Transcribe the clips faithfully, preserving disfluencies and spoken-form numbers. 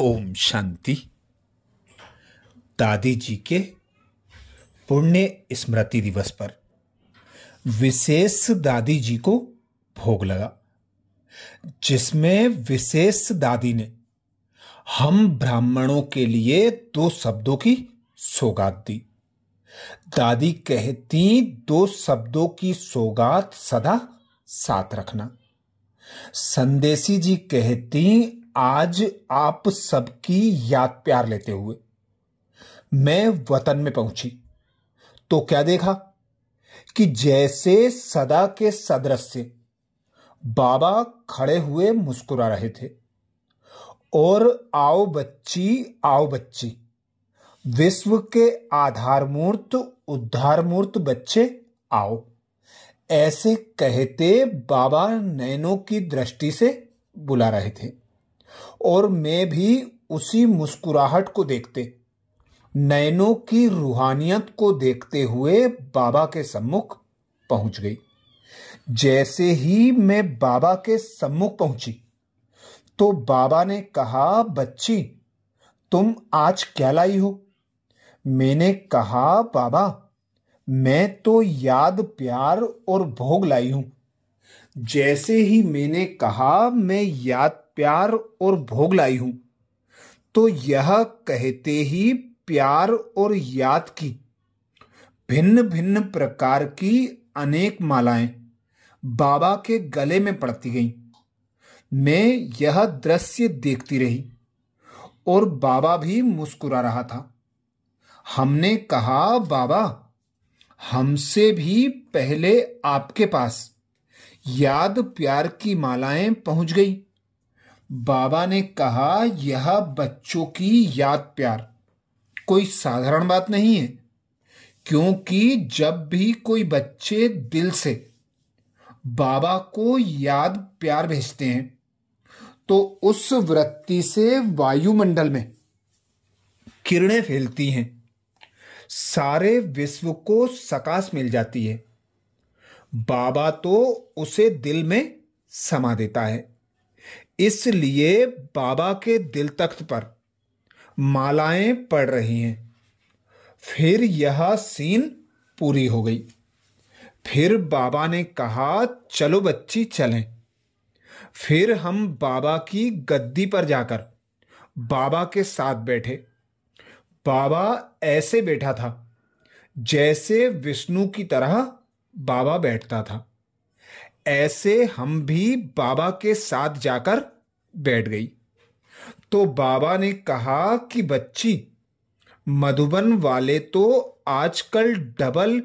ओम शांति। दादी जी के पुण्य स्मृति दिवस पर विशेष दादी जी को भोग लगा, जिसमें विशेष दादी ने हम ब्राह्मणों के लिए दो शब्दों की सौगात दी। दादी कहती, दो शब्दों की सौगात सदा साथ रखना। संदेशी जी कहती, आज आप सबकी याद प्यार लेते हुए मैं वतन में पहुंची तो क्या देखा कि जैसे सदा के सदृश्य बाबा खड़े हुए मुस्कुरा रहे थे और आओ बच्ची आओ बच्ची, विश्व के आधारमूर्त उद्धारमूर्त बच्चे आओ, ऐसे कहते बाबा नैनों की दृष्टि से बुला रहे थे। और मैं भी उसी मुस्कुराहट को देखते, नैनों की रूहानियत को देखते हुए बाबा के सम्मुख पहुंच गई। जैसे ही मैं बाबा के सम्मुख पहुंची तो बाबा ने कहा, बच्ची तुम आज क्या लाई हो? मैंने कहा, बाबा मैं तो याद प्यार और भोग लाई हूं। जैसे ही मैंने कहा मैं याद प्यार और भोग लाई हूं तो यह कहते ही प्यार और याद की भिन्न भिन्न प्रकार की अनेक मालाएं बाबा के गले में पड़ती गईं। मैं यह दृश्य देखती रही और बाबा भी मुस्कुरा रहा था। हमने कहा, बाबा हमसे भी पहले आपके पास याद प्यार की मालाएं पहुंच गई। बाबा ने कहा, यह बच्चों की याद प्यार कोई साधारण बात नहीं है, क्योंकि जब भी कोई बच्चे दिल से बाबा को याद प्यार भेजते हैं तो उस वृत्ति से वायुमंडल में किरणें फैलती हैं, सारे विश्व को सकास मिल जाती है। बाबा तो उसे दिल में समा देता है, इसलिए बाबा के दिल तख्त पर मालाएं पड़ रही हैं। फिर यह सीन पूरी हो गई। फिर बाबा ने कहा, चलो बच्ची चलें। फिर हम बाबा की गद्दी पर जाकर बाबा के साथ बैठे। बाबा ऐसे बैठा था जैसे विष्णु की तरह बाबा बैठता था, ऐसे हम भी बाबा के साथ जाकर बैठ गई। तो बाबा ने कहा कि बच्ची, मधुबन वाले तो आजकल डबल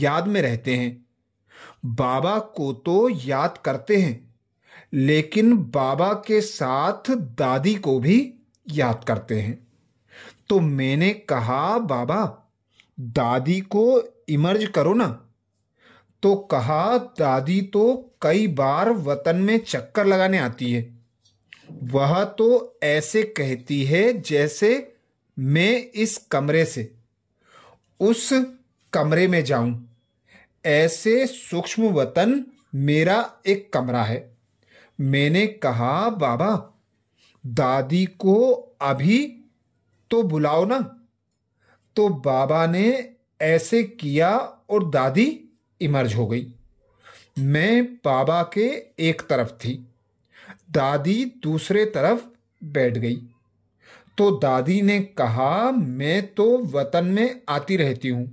याद में रहते हैं। बाबा को तो याद करते हैं, लेकिन बाबा के साथ दादी को भी याद करते हैं। तो मैंने कहा, बाबा दादी को इमर्ज करो ना। तो कहा, दादी तो कई बार वतन में चक्कर लगाने आती है, वह तो ऐसे कहती है जैसे मैं इस कमरे से उस कमरे में जाऊं, ऐसे सूक्ष्म वतन मेरा एक कमरा है। मैंने कहा, बाबा दादी को अभी तो बुलाओ ना। तो बाबा ने ऐसे किया और दादी इमर्ज हो गई। मैं बाबा के एक तरफ थी, दादी दूसरे तरफ बैठ गई। तो दादी ने कहा, मैं तो वतन में आती रहती हूँ,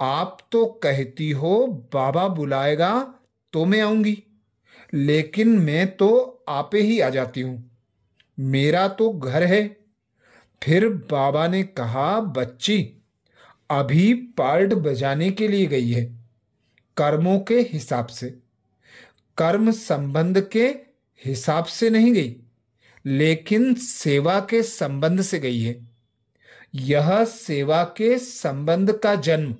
आप तो कहती हो बाबा बुलाएगा तो मैं आऊँगी, लेकिन मैं तो आपे ही आ जाती हूँ, मेरा तो घर है। फिर बाबा ने कहा, बच्ची अभी पार्ट बजाने के लिए गई है, कर्मों के हिसाब से, कर्म संबंध के हिसाब से नहीं गई, लेकिन सेवा के संबंध से गई है। यह सेवा के संबंध का जन्म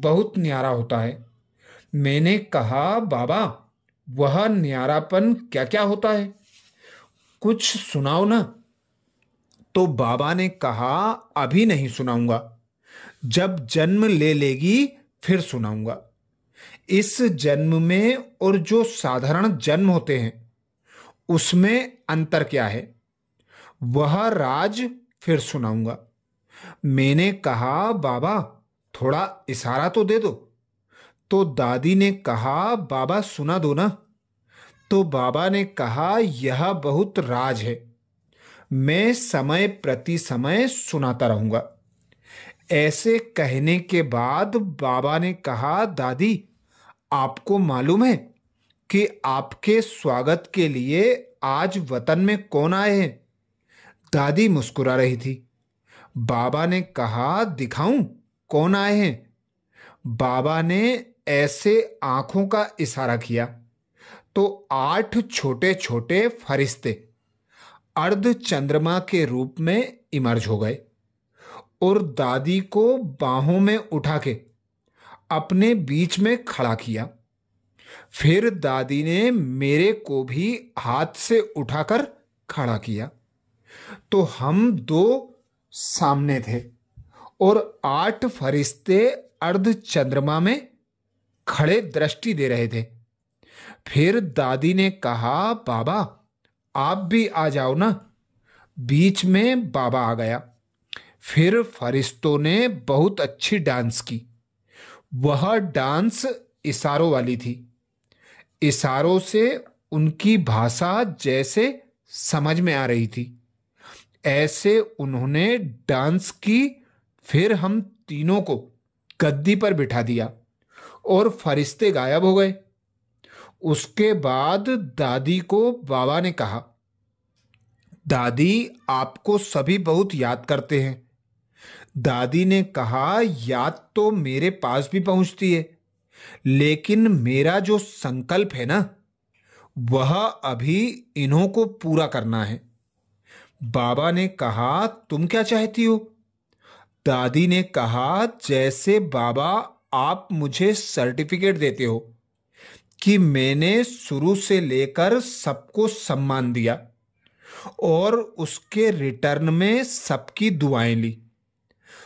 बहुत न्यारा होता है। मैंने कहा, बाबा वह न्यारापन क्या क्या होता है, कुछ सुनाओ ना। तो बाबा ने कहा, अभी नहीं सुनाऊंगा, जब जन्म ले लेगी फिर सुनाऊंगा। इस जन्म में और जो साधारण जन्म होते हैं उसमें अंतर क्या है, वह राज फिर सुनाऊंगा। मैंने कहा, बाबा थोड़ा इशारा तो दे दो। तो दादी ने कहा, बाबा सुना दो ना। तो बाबा ने कहा, यह बहुत राज है, मैं समय प्रति समय सुनाता रहूंगा। ऐसे कहने के बाद बाबा ने कहा, दादी आपको मालूम है कि आपके स्वागत के लिए आज वतन में कौन आए हैं? दादी मुस्कुरा रही थी। बाबा ने कहा, दिखाऊं कौन आए हैं? बाबा ने ऐसे आंखों का इशारा किया तो आठ छोटे छोटे फरिश्ते अर्ध चंद्रमा के रूप में इमर्ज हो गए और दादी को बाहों में उठा के अपने बीच में खड़ा किया। फिर दादी ने मेरे को भी हाथ से उठाकर खड़ा किया। तो हम दो सामने थे और आठ फरिश्ते अर्ध चंद्रमा में खड़े दृष्टि दे रहे थे। फिर दादी ने कहा, बाबा आप भी आ जाओ ना। बीच में बाबा आ गया। फिर फरिश्तों ने बहुत अच्छी डांस की। वह डांस इशारों वाली थी। इशारों से उनकी भाषा जैसे समझ में आ रही थी। ऐसे उन्होंने डांस की। फिर हम तीनों को गद्दी पर बिठा दिया और फरिश्ते गायब हो गए। उसके बाद दादी को बाबा ने कहा, दादी आपको सभी बहुत याद करते हैं। दादी ने कहा, याद तो मेरे पास भी पहुंचती है, लेकिन मेरा जो संकल्प है ना, वह अभी इन्हों को पूरा करना है। बाबा ने कहा, तुम क्या चाहती हो? दादी ने कहा, जैसे बाबा आप मुझे सर्टिफिकेट देते हो कि मैंने शुरू से लेकर सबको सम्मान दिया और उसके रिटर्न में सबकी दुआएं ली।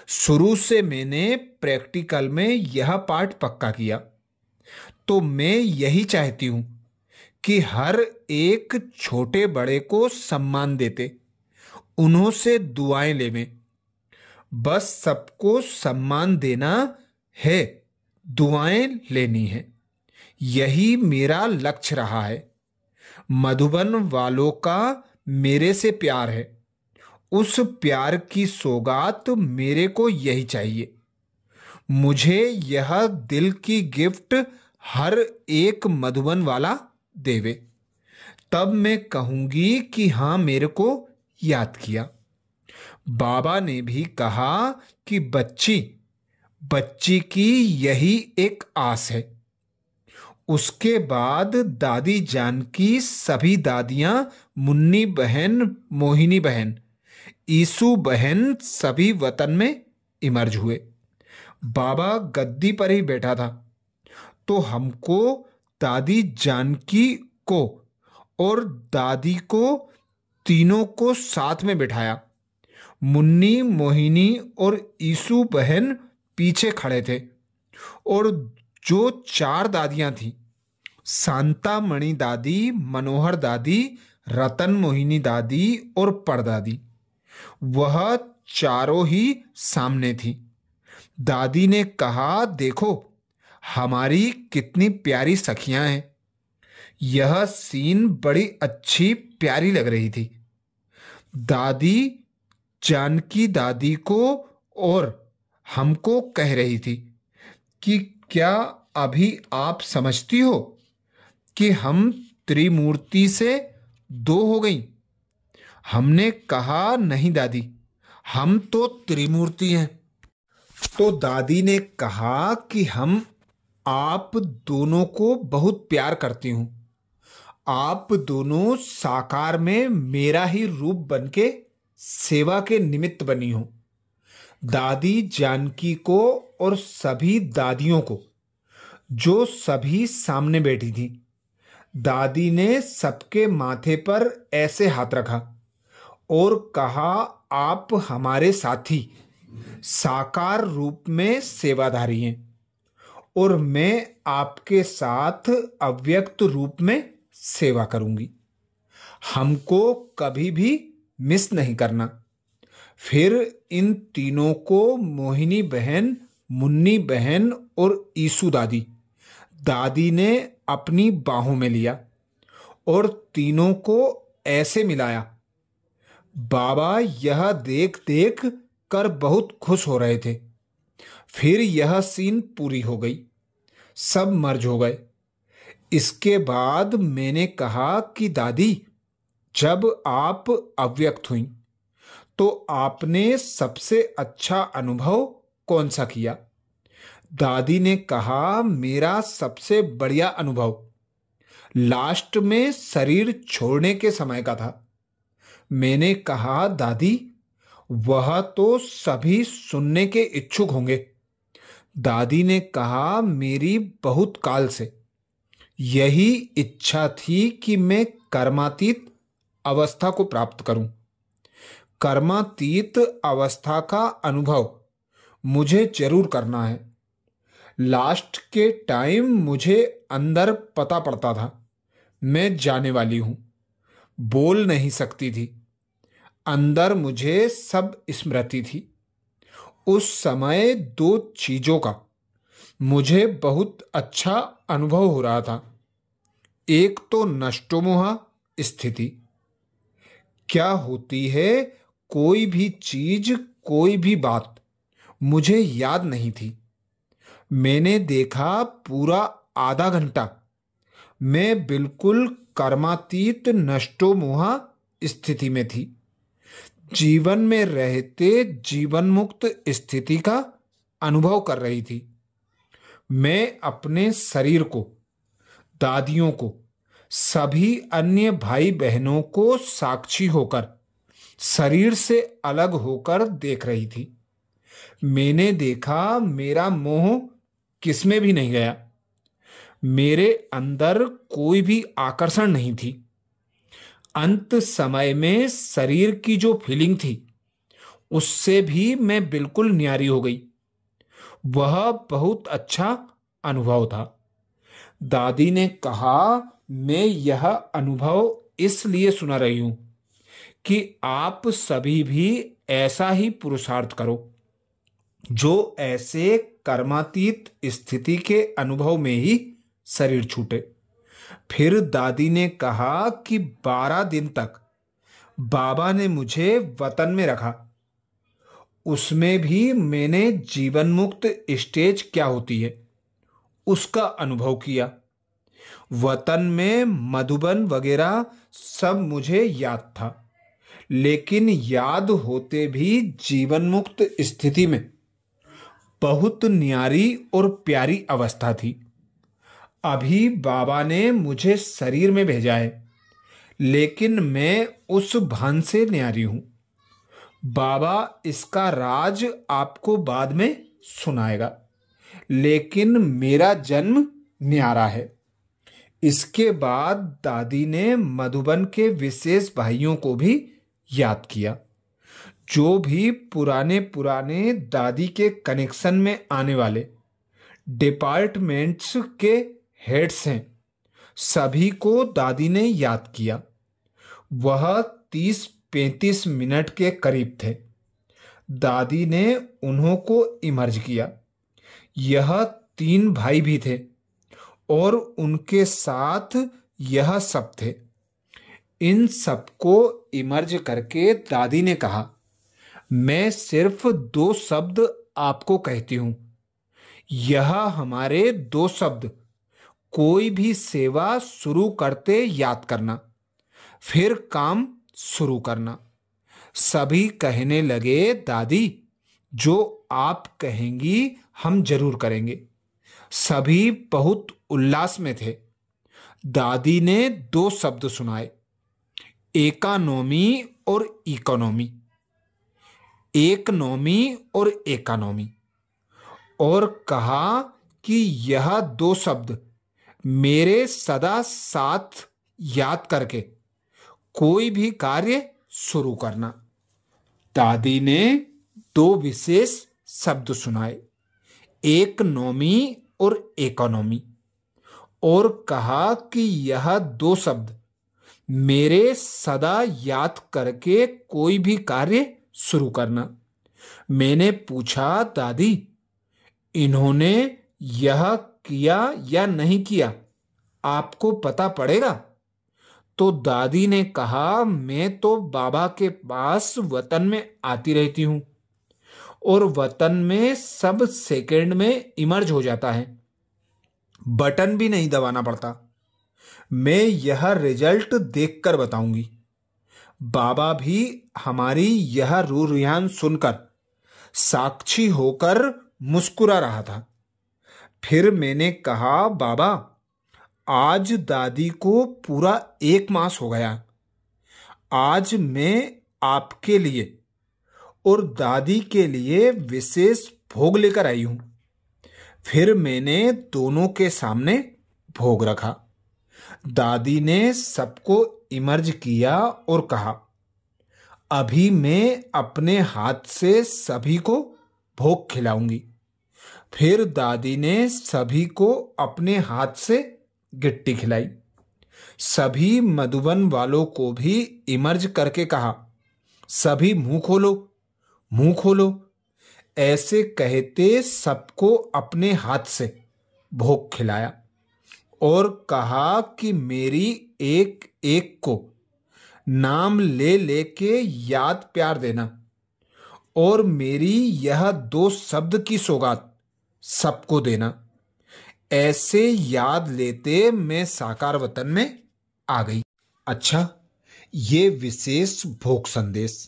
शुरू से मैंने प्रैक्टिकल में यह पार्ट पक्का किया, तो मैं यही चाहती हूं कि हर एक छोटे बड़े को सम्मान देते, उन्हों से दुआएं लेवें। बस सबको सम्मान देना है, दुआएं लेनी है। यही मेरा लक्ष्य रहा है। मधुबन वालों का मेरे से प्यार है, उस प्यार की सौगात मेरे को यही चाहिए। मुझे यह दिल की गिफ्ट हर एक मधुबन वाला देवे, तब मैं कहूंगी कि हाँ मेरे को याद किया। बाबा ने भी कहा कि बच्ची बच्ची की यही एक आस है। उसके बाद दादी जानकी, सभी दादियां, मुन्नी बहन, मोहिनी बहन, ईसू बहन, सभी वतन में इमर्ज हुए। बाबा गद्दी पर ही बैठा था, तो हमको दादी जानकी को और दादी को तीनों को साथ में बिठाया। मुन्नी, मोहिनी और ईसू बहन पीछे खड़े थे और जो चार दादियां थीं, शांतामणि दादी, मनोहर दादी, रतन मोहिनी दादी और परदादी, वह चारों ही सामने थी। दादी ने कहा, देखो हमारी कितनी प्यारी सखियां हैं। यह सीन बड़ी अच्छी प्यारी लग रही थी। दादी जानकी दादी को और हमको कह रही थी कि क्या अभी आप समझती हो कि हम त्रिमूर्ति से दो हो गई? हमने कहा, नहीं दादी, हम तो त्रिमूर्ति हैं। तो दादी ने कहा कि हम आप दोनों को बहुत प्यार करती हूँ। आप दोनों साकार में मेरा ही रूप बनके सेवा के निमित्त बनी हो। दादी जानकी को और सभी दादियों को, जो सभी सामने बैठी थी, दादी ने सबके माथे पर ऐसे हाथ रखा और कहा, आप हमारे साथी साकार रूप में सेवाधारी हैं और मैं आपके साथ अव्यक्त रूप में सेवा करूंगी। हमको कभी भी मिस नहीं करना। फिर इन तीनों को मोहिनी बहन, मुन्नी बहन और ईसु दादी दादी ने अपनी बाहों में लिया और तीनों को ऐसे मिलाया। बाबा यह देख देख कर बहुत खुश हो रहे थे। फिर यह सीन पूरी हो गई, सब मर्ज हो गए। इसके बाद मैंने कहा कि दादी, जब आप अव्यक्त हुई तो आपने सबसे अच्छा अनुभव कौन सा किया? दादी ने कहा, मेरा सबसे बढ़िया अनुभव लास्ट में शरीर छोड़ने के समय का था। मैंने कहा, दादी वह तो सभी सुनने के इच्छुक होंगे। दादी ने कहा, मेरी बहुत काल से यही इच्छा थी कि मैं कर्मातीत अवस्था को प्राप्त करूं। कर्मातीत अवस्था का अनुभव मुझे जरूर करना है। लास्ट के टाइम मुझे अंदर पता पड़ता था मैं जाने वाली हूं, बोल नहीं सकती थी। अंदर मुझे सब स्मृति थी। उस समय दो चीजों का मुझे बहुत अच्छा अनुभव हो रहा था। एक तो नष्टोमोहा स्थिति, क्या होती है कोई भी चीज, कोई भी बात मुझे याद नहीं थी। मैंने देखा पूरा आधा घंटा मैं बिल्कुल कर्मातीत नष्टोमोहा स्थिति में थी। जीवन में रहते जीवन मुक्त स्थिति का अनुभव कर रही थी। मैं अपने शरीर को, दादियों को, सभी अन्य भाई बहनों को साक्षी होकर, शरीर से अलग होकर देख रही थी। मैंने देखा मेरा मोह किसमें भी नहीं गया। मेरे अंदर कोई भी आकर्षण नहीं थी। अंत समय में शरीर की जो फीलिंग थी उससे भी मैं बिल्कुल न्यारी हो गई। वह बहुत अच्छा अनुभव था। दादी ने कहा, मैं यह अनुभव इसलिए सुना रही हूं कि आप सभी भी ऐसा ही पुरुषार्थ करो जो ऐसे कर्मातीत स्थिति के अनुभव में ही शरीर छूटे। फिर दादी ने कहा कि बारह दिन तक बाबा ने मुझे वतन में रखा। उसमें भी मैंने जीवन मुक्त स्टेज क्या होती है उसका अनुभव किया। वतन में मधुबन वगैरह सब मुझे याद था, लेकिन याद होते भी जीवन मुक्त स्थिति में बहुत न्यारी और प्यारी अवस्था थी। अभी बाबा ने मुझे शरीर में भेजा है, लेकिन मैं उस भान से न्यारी हूं। बाबा इसका राज आपको बाद में सुनाएगा, लेकिन मेरा जन्म न्यारा है। इसके बाद दादी ने मधुबन के विशेष भाइयों को भी याद किया, जो भी पुराने पुराने दादी के कनेक्शन में आने वाले डिपार्टमेंट्स के हेड्स हैं। सभी को दादी ने याद किया। वह तीस पैंतीस मिनट के करीब थे। दादी ने उन्हों को इमर्ज किया। यह तीन भाई भी थे और उनके साथ यह सब थे। इन सबको इमर्ज करके दादी ने कहा, मैं सिर्फ दो शब्द आपको कहती हूं। यह हमारे दो शब्द कोई भी सेवा शुरू करते याद करना, फिर काम शुरू करना। सभी कहने लगे, दादी जो आप कहेंगी हम जरूर करेंगे। सभी बहुत उल्लास में थे। दादी ने दो शब्द सुनाए, एकानोमी और इकोनॉमी। एकनॉमी और एकानॉमी, और कहा कि यह दो शब्द मेरे सदा साथ याद करके कोई भी कार्य शुरू करना। दादी ने दो विशेष शब्द सुनाए, एकनॉमी और इकोनॉमी, और कहा कि यह दो शब्द मेरे सदा याद करके कोई भी कार्य शुरू करना। मैंने पूछा, दादी इन्होंने यह किया या नहीं किया आपको पता पड़ेगा? तो दादी ने कहा, मैं तो बाबा के पास वतन में आती रहती हूँ और वतन में सब सेकंड में इमर्ज हो जाता है, बटन भी नहीं दबाना पड़ता। मैं यह रिजल्ट देखकर बताऊंगी। बाबा भी हमारी यह रू रुहान सुनकर साक्षी होकर मुस्कुरा रहा था। फिर मैंने कहा, बाबा आज दादी को पूरा एक मास हो गया। आज मैं आपके लिए और दादी के लिए विशेष भोग लेकर आई हूँ। फिर मैंने दोनों के सामने भोग रखा। दादी ने सबको इमर्ज किया और कहा, अभी मैं अपने हाथ से सभी को भोग खिलाऊंगी। फिर दादी ने सभी को अपने हाथ से गिट्टी खिलाई। सभी मधुबन वालों को भी इमर्ज करके कहा, सभी मुंह खोलो, मुंह खोलो। ऐसे कहते सबको अपने हाथ से भोग खिलाया और कहा कि मेरी एक एक को नाम ले लेके याद प्यार देना और मेरी यह दो शब्द की सौगात सबको देना। ऐसे याद लेते मैं साकार वतन में आ गई। अच्छा, ये विशेष भोग संदेश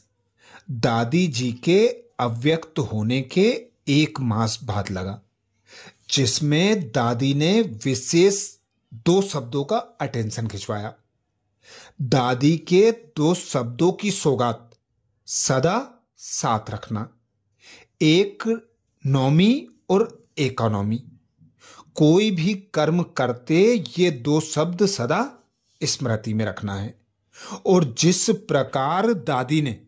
दादी जी के अव्यक्त होने के एक मास बाद लगा, जिसमें दादी ने विशेष दो शब्दों का अटेंशन खिंचवाया। दादी के दो शब्दों की सौगात सदा साथ रखना, एक नौमी और एकोनॉमी। कोई भी कर्म करते ये दो शब्द सदा स्मृति में रखना है। और जिस प्रकार दादी ने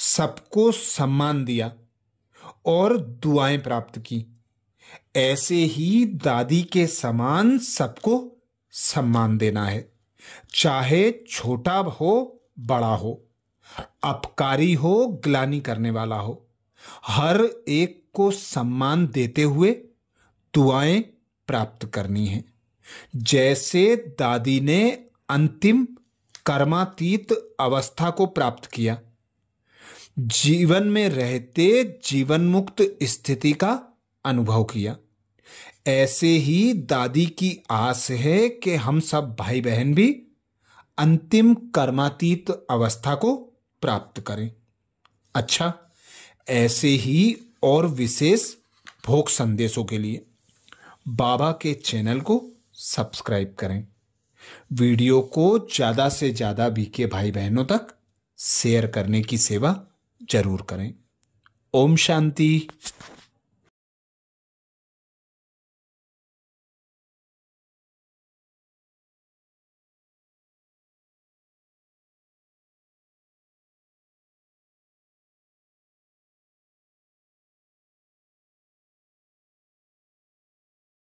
सबको सम्मान दिया और दुआएं प्राप्त की, ऐसे ही दादी के समान सबको सम्मान देना है, चाहे छोटा हो बड़ा हो, अपकारी हो ग्लानि करने वाला हो। हर एक को सम्मान देते हुए दुआएं प्राप्त करनी है, जैसे दादी ने अंतिम कर्मातीत अवस्था को प्राप्त किया। जीवन में रहते जीवन मुक्त स्थिति का अनुभव किया। ऐसे ही दादी की आस है कि हम सब भाई बहन भी अंतिम कर्मातीत अवस्था को प्राप्त करें। अच्छा, ऐसे ही और विशेष भोग संदेशों के लिए बाबा के चैनल को सब्सक्राइब करें। वीडियो को ज़्यादा से ज़्यादा बीके भाई बहनों तक शेयर करने की सेवा जरूर करें। ओम शांति।